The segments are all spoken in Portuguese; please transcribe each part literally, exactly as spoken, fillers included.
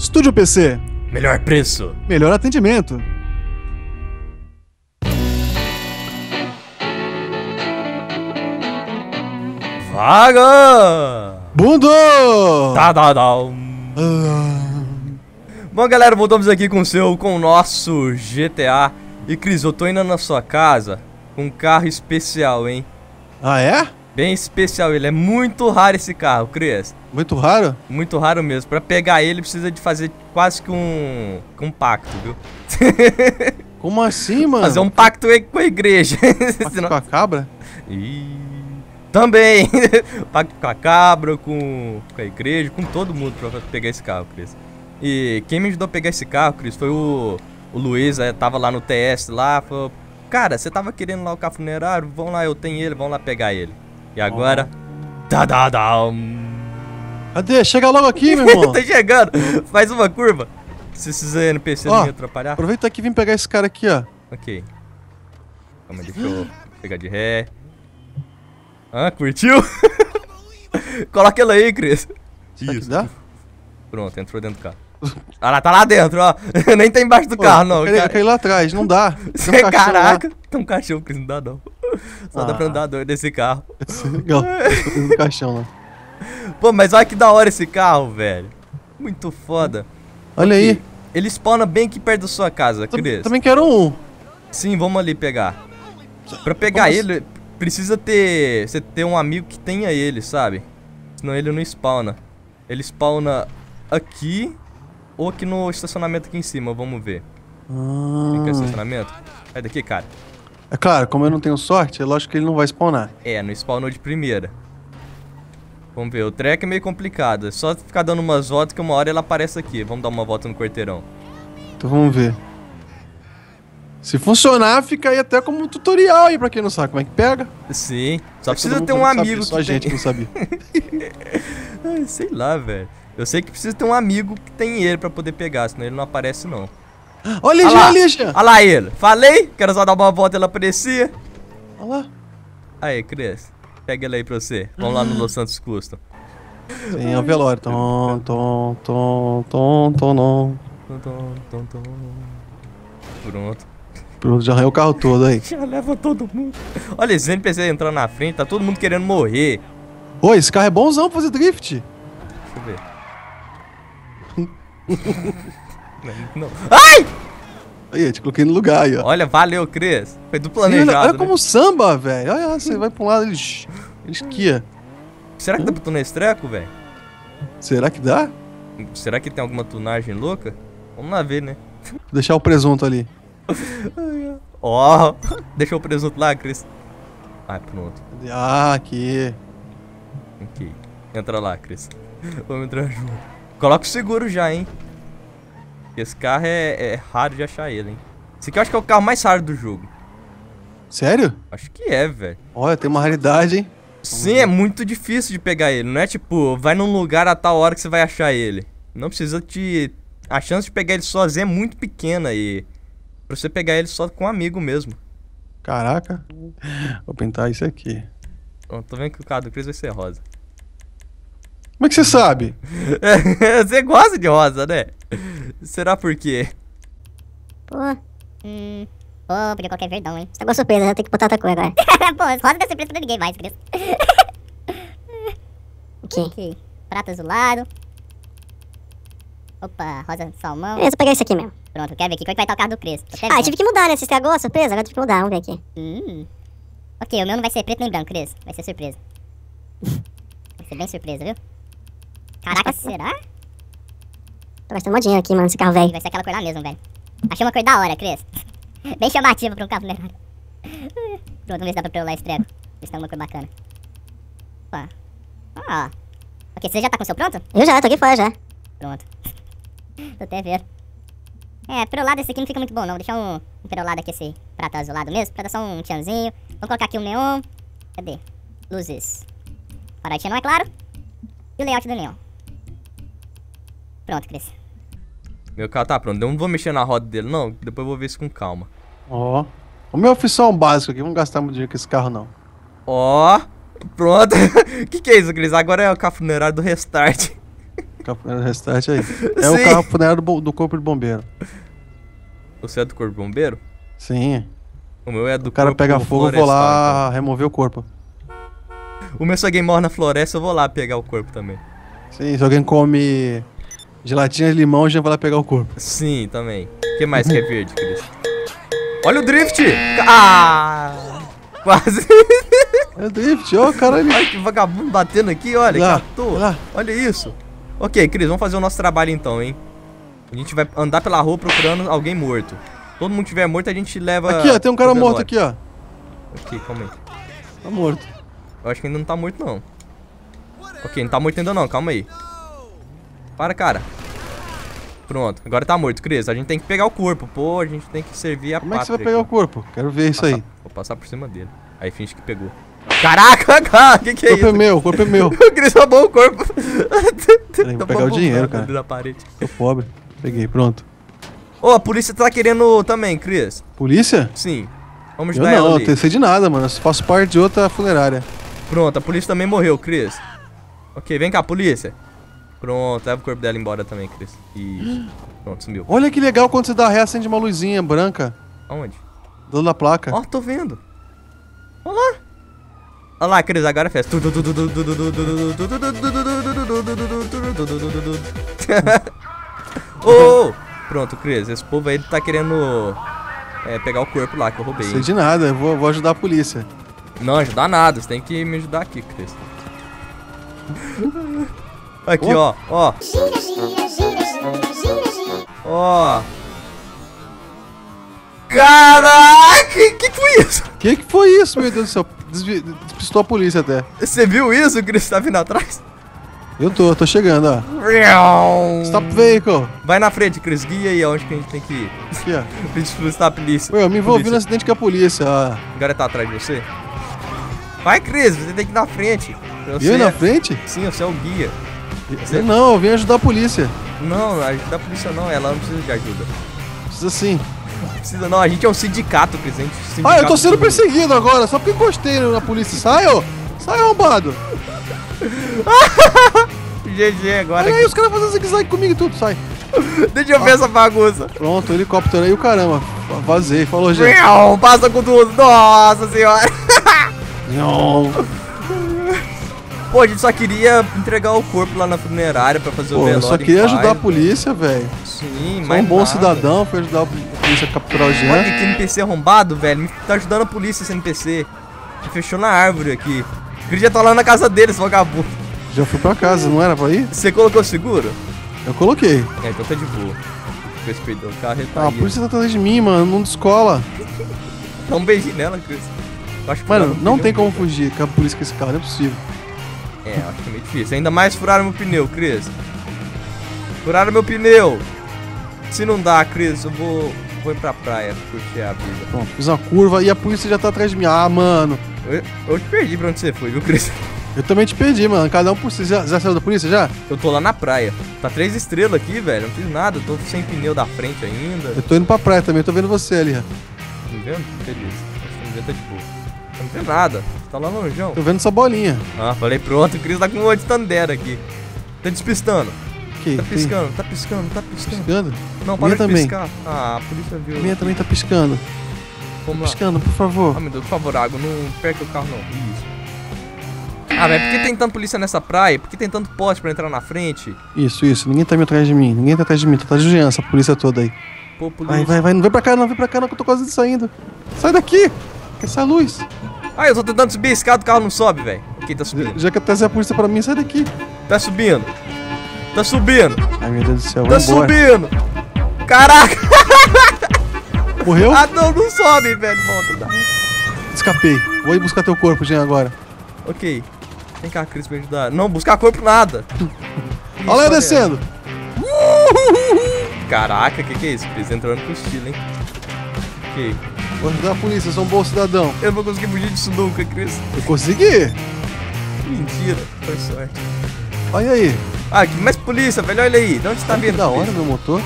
Estúdio P C. Melhor preço. Melhor atendimento. Vaga! Bundo! Tá, tá, tá. Ah. Bom, galera, voltamos aqui com o seu, com o nosso G T A. E, Cris, eu tô indo na sua casa com um carro especial, hein? Ah, é? Bem especial ele, é muito raro esse carro, Cris. Muito raro? Muito raro mesmo, pra pegar ele precisa de fazer quase que um, um pacto, viu? Como assim, mano? Fazer um pacto com a igreja. Pacto senão... com a cabra? Ih, também! Pacto com a cabra, com, com a igreja, com todo mundo pra pegar esse carro, Cris. E quem me ajudou a pegar esse carro, Cris, foi o, o Luiz, tava lá no T S, lá, falou... Cara, você tava querendo lá o carro funerário, vão lá, eu tenho ele, vão lá pegar ele. E agora... Tá, tá, tá. Cadê? Chega logo aqui, meu irmão. Tá chegando. Faz uma curva. Se esses N P Cs não me atrapalhar. Aproveita aqui e vim pegar esse cara aqui, ó. Ok. Calma, deixa eu pegar de ré. Ah, curtiu? Coloca ele aí, Cris. Isso. Dá? Pronto, entrou dentro do carro. Ah lá, tá lá dentro, ó. Nem tá embaixo do Pô, carro, não. Eu caí, eu caí lá atrás, não dá. Tem um Caraca, lá. Tem um caixão, Cris, não dá não. Só ah. dá pra andar doido desse carro. Legal, um caixão lá. Pô, mas olha que da hora esse carro, velho. Muito foda. Olha aqui, aí. Ele spawna bem aqui perto da sua casa, Cris. Também quero um. Sim, vamos ali pegar. Pra pegar vamos... ele, precisa ter... Você ter um amigo que tenha ele, sabe? Senão ele não spawna. Ele spawna aqui... Ou aqui no estacionamento aqui em cima, vamos ver. Ah. Fica estacionamento? Sai daqui, cara. É claro, como eu não tenho sorte, é lógico que ele não vai spawnar. É, não spawnou de primeira. Vamos ver, o track é meio complicado. É só ficar dando umas voltas que uma hora ela aparece aqui. Vamos dar uma volta no quarteirão. Então vamos ver. Se funcionar, fica aí até como um tutorial aí pra quem não sabe como é que pega. Sim, só precisa ter um amigo. Só a gente que não sabia. Sei lá, velho. Eu sei que precisa ter um amigo que tem ele pra poder pegar, senão ele não aparece não. Olha ele, olha ele! Olha lá ele! Falei! Quero só dar uma volta, ele aparecia. Olha lá. Aí, Cris, pega ele aí pra você. Vamos lá no Los Santos Custom. Sim, é o velório. Tom, tom, tom, tom, tom, tom. Tom, tom, tom. Pronto. Pronto, já arranhou o carro todo aí. Já leva todo mundo. Olha, esse N P C entrando na frente, tá todo mundo querendo morrer. Ô, esse carro é bonzão pra fazer drift. Deixa eu ver. Não. Ai! Aí, eu te coloquei no lugar aí, ó. Olha, valeu, Cris. Foi do planejado. Sim, olha, olha, né? Como samba, velho. Olha, você vai pra um lado, ele, ele esquia. Será que dá pra tunar esse treco, velho? Será que dá? Será que tem alguma tunagem louca? Vamos lá ver, né? Vou deixar o presunto ali. Ó, oh, deixou o presunto lá, Cris. Ah, pronto. Ah, aqui. Ok. Entra lá, Cris. Vamos entrar junto. Coloca o seguro já, hein? Esse carro é, é raro de achar ele, hein? Esse aqui eu acho que é o carro mais raro do jogo. Sério? Acho que é, velho. Olha, tem uma raridade, hein? Sim, é muito difícil de pegar ele. Não é tipo, vai num lugar a tal hora que você vai achar ele. Não precisa te... A chance de pegar ele sozinho é muito pequena e... Pra você pegar ele só com um amigo mesmo. Caraca. Vou pintar isso aqui. Bom, tô vendo que o carro do Cris vai ser rosa. Como é que você sabe? Você gosta de rosa, né? Será por quê? Pô, hum... Pô, porque qualquer verdão, hein? Você tá com surpresa, né? Tem que botar outra cor agora. Pô, rosa não é surpresa pra ninguém mais, Cris. O quê? Okay. Prata azulado. Opa, rosa salmão. É, eu vou pegar isso aqui mesmo. Pronto, quero ver aqui. Como é que vai estar o carro do Cris? Ah, eu tive que mudar, né? Vocês cagou a surpresa? Agora eu tive que mudar, vamos ver aqui. Hum. Ok, o meu não vai ser preto nem branco, Cris. Vai ser surpresa. Vai ser bem surpresa, viu? Caraca, será? Tô gastando mó dinheiro aqui, mano, esse carro velho. Vai ser aquela cor lá mesmo, velho. Achei uma cor da hora, Cris. Bem chamativa pra um carro, né? Pronto, vamos ver se dá pra pegar esse treco. Ver se tem alguma cor bacana. Opa. Ah, ó. Ok, você já tá com o seu pronto? Eu já, tô aqui fora já. Pronto. Tô até vendo. É, perolado esse aqui não fica muito bom, não. Vou deixar um, um perolado aqui, esse prata azulado mesmo. Pra dar só um tchanzinho. Vamos colocar aqui um neon. Cadê? Luzes. Baratinha não é claro. E o layout do neon. Pronto, Cris. Meu carro tá pronto. Eu não vou mexer na roda dele, não. Depois eu vou ver isso com calma. Ó. Oh. O meu oficial básico aqui. Vamos gastar muito dinheiro com esse carro, não. Ó. Oh. Pronto. Que que é isso, Cris? Agora é o carro funerário do Restart. Capoeira Restart aí. É sim. O carro funerário do, do corpo de bombeiro. Você é do corpo de bombeiro? Sim. O meu é do corpo. O cara corpo pega fogo, eu vou lá então. Remover o corpo. O meu, se alguém morre na floresta, eu vou lá pegar o corpo também. Sim, se alguém come gelatina de limão, já vai lá pegar o corpo. Sim, também. O que mais que é verde, Cris? Olha o drift! Ah! Quase! É o drift, ó, oh, caralho. Olha que vagabundo batendo aqui, olha, lá, catou. Lá. Olha isso. Ok, Cris, vamos fazer o nosso trabalho então, hein? A gente vai andar pela rua procurando alguém morto. Todo mundo que tiver morto, a gente leva... Aqui, ó, tem um cara morto aqui, ó. Aqui, calma aí. Tá morto. Eu acho que ainda não tá morto, não. Ok, não tá morto ainda não, calma aí. Para, cara. Pronto, agora tá morto, Cris. A gente tem que pegar o corpo, pô, a gente tem que servir a pátria. Como é que você vai pegar aqui o corpo? Quero ver isso passar, aí. Vou passar por cima dele. Aí finge que pegou. Caraca, cara, que que é isso? O corpo é meu, o corpo é meu. O Cris roubou o corpo. Peraí, vou pegar o dinheiro, cara. Da parede. Tô pobre. Peguei, pronto. Ô, oh, a polícia tá querendo também, Cris. Polícia? Sim. Vamos ajudar ela ali. Eu não sei de nada, mano. Eu faço parte de outra funerária. Pronto, a polícia também morreu, Cris. Ok, vem cá, polícia. Pronto, leva o corpo dela embora também, Cris. E pronto, sumiu. Olha que legal quando você dá ré, acende uma luzinha branca. Aonde? Do lado da placa. Ó, oh, tô vendo. Olha lá. Olha lá, Cris, agora é festa. Ô! Pronto, Cris, esse povo aí tá querendo é, pegar o corpo lá que eu roubei. Não sei de nada, eu vou, vou ajudar a polícia. Não, ajudar nada, você tem que me ajudar aqui, Cris. Aqui, ó, ó. Gira, gira, gira, gira, gira, gira. Ó. Caraca, que que foi isso? Que que foi isso, meu Deus do céu? Desvi... Despistou a polícia até. Você viu isso, Cris? Tá vindo atrás? Eu tô, tô chegando, ó. Stop vehicle. Vai na frente, Cris, guia aí onde que a gente tem que ir. Aqui, ó. Pra despistar a polícia. Eu me envolvi no acidente com a polícia, ó. O cara tá atrás de você? Vai, Cris, você tem que ir na frente. Eu na frente? Sim, você é o guia. Você... Não, eu vim ajudar a polícia. Não, ajudar a polícia não, ela não precisa de ajuda. Precisa sim. Não precisa não, a gente é um sindicato, Cris. É um sindicato. Ah, eu tô sendo perseguido agora, só porque encostei na polícia. Sai, ô! Sai, arrombado! G G agora. Olha aí, os caras fazendo zigue-zague comigo e tudo, sai. Deixa eu ah. ver essa bagunça. Pronto, helicóptero aí, o caramba. Vazei, falou gente. Passa com tudo, nossa senhora. Não. Pô, a gente só queria entregar o corpo lá na funerária pra fazer Pô, o velório. Pô, só queria ajudar paz, a polícia, velho. Sim, mas um bom nada. cidadão, foi ajudar a polícia a capturar o gente. Olha que N P C arrombado, velho. Tá ajudando a polícia esse N P C. Ele fechou na árvore aqui. O Cris já tá lá na casa deles, vagabundo. Já fui pra casa, não era pra ir? Você colocou seguro? Eu coloquei. É, então tá de boa. Cris perdeu o carro e tá. Ah, a polícia tá atrás de mim, mano. Não descola. Dá um beijinho nela, Cris. Mano, não tem como fugir com a polícia com esse carro, não é possível. É, acho que é meio difícil. Ainda mais furaram meu pneu, Cris. Furaram meu pneu. Se não dá, Cris, eu vou, vou ir pra praia, curtir a vida. Pronto, fiz uma curva e a polícia já tá atrás de mim. Ah, mano. Eu, eu te perdi pra onde você foi, viu, Cris? Eu também te perdi, mano. Cada um por si. Já, já saiu da polícia, já? Eu tô lá na praia. Tá três estrelas aqui, velho. Não fiz nada. Eu tô sem pneu da frente ainda. Eu tô indo pra praia também. Eu tô vendo você ali, ó. Tá me vendo? Feliz. Acho que tá de boa. Não tem nada, tá lá longe. Tô vendo essa bolinha. Ah, falei pronto, o Cris tá com um monte de tandera aqui. Tá despistando. Que? Tá piscando, tem... tá piscando, tá piscando. Piscando? Não, para de piscar. Ah, a polícia viu. Minha também tá piscando. Vamos lá. Piscando, por favor. Ah, meu Deus, por favor, água, não perca o carro não. Isso. Ah, mas por que tem tanta polícia nessa praia? Por que tem tanto poste pra entrar na frente? Isso, isso, ninguém tá me atrás de mim, ninguém tá atrás de mim, tá atrás de essa polícia toda aí. Pô, polícia. Vai, vai, vai, não vem pra cá não, vem pra cá não, que eu tô quase saindo. Sai daqui! Essa luz. Ah, eu tô tentando subir a escada, o carro não sobe, velho. Ok, tá subindo. Já, já que até se a polícia pra mim, sai daqui. Tá subindo. Tá subindo. Ai, meu Deus do céu, Tá vai subindo. Embora. Caraca. Morreu? Ah, não, não sobe, velho. Volta, dá. Escapei. Vou ir buscar teu corpo, Jean, agora. Ok. Vem cá, Cris, pra me ajudar. Não, buscar corpo nada. Olha lá, eu descendo. Caraca, que que é isso? Cris entrando com estilo, hein. Ok. Vou ajudar a polícia, eu sou um bom cidadão. Eu não consegui fugir disso nunca, Cris. Eu consegui! Mentira, foi sorte. Olha aí. Ah, que mais polícia, velho, olha aí. De onde você tá vendo? Da hora, meu motor.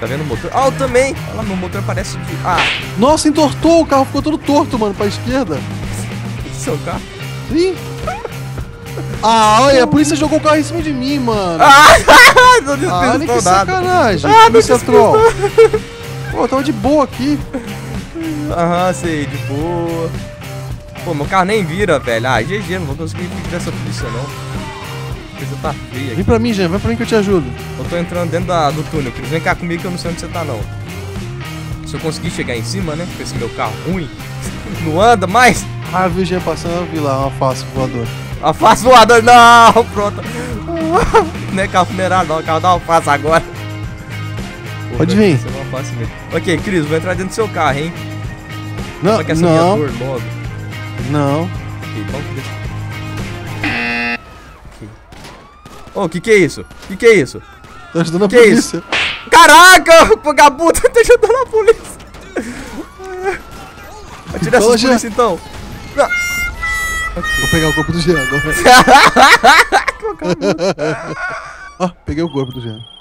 Tá vendo o motor? Ah, eu também. Olha lá, meu motor parece de... Ah. Nossa, entortou, o carro ficou todo torto, mano, pra esquerda. Esse é o carro? Sim. Ah, olha, a polícia jogou o carro em cima de mim, mano. Ah, não despistou nada. Ah, nem que sacanagem. Ah, polícia troll. Pô, eu tava de boa aqui. Aham, sei, de boa. Pô, meu carro nem vira, velho. Ah, G G, não vou conseguir virar essa polícia, não. A coisa tá fria aqui. Vem pra mim, Jean, vai pra mim que eu te ajudo. Eu tô entrando dentro da, do túnel, Cris. Vem cá comigo que eu não sei onde você tá, não. Se eu conseguir chegar em cima, né, com esse meu carro ruim, não anda mais. Ah, eu vi o Jean passando, eu vi lá uma face voadora. A face voadora, não, pronto. Não é carro funerário, não, o carro dá uma face agora. Pô, pode vir. Ok, Cris, vou entrar dentro do seu carro, hein. Não, só que essa não. Minha dor logo. Não. Ok, vamos ver. Ok. Ô, oh, que que é isso? Que que é isso? Tô ajudando a que polícia. É isso? Caraca, vagabundo, tô ajudando a polícia. Atira essa polícia, então. Não. Okay. Vou pegar o corpo do Jean agora. Ah, peguei o corpo do Jean.